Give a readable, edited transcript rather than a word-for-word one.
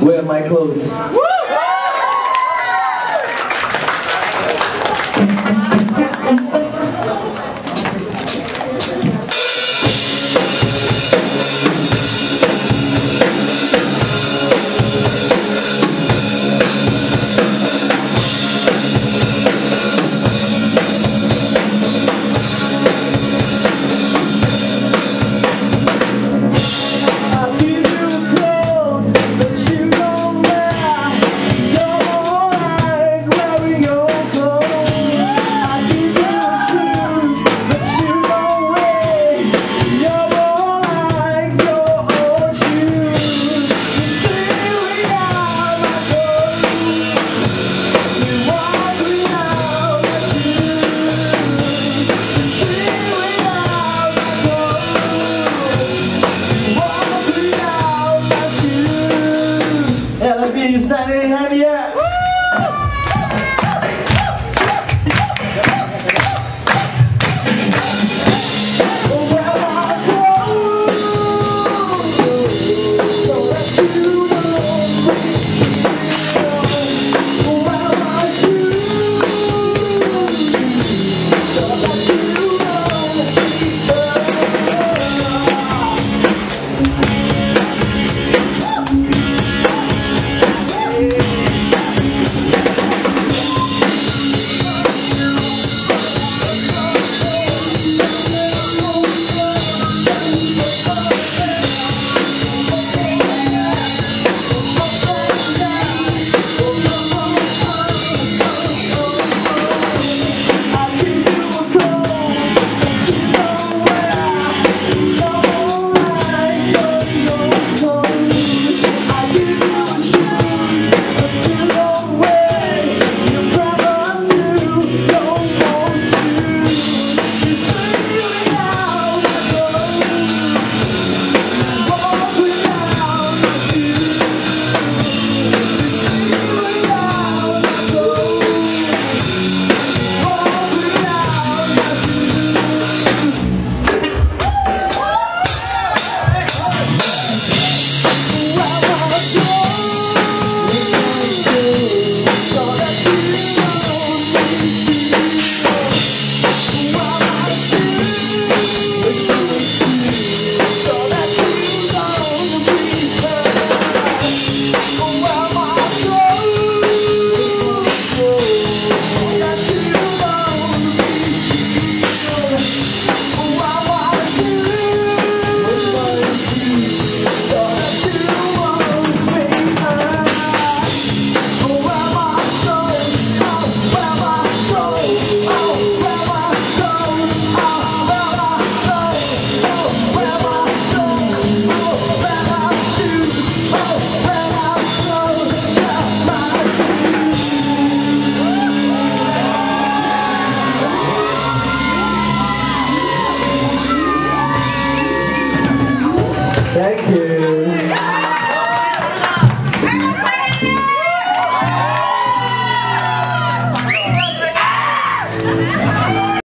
Wear my clothes. You standing in hand yet? Thank you.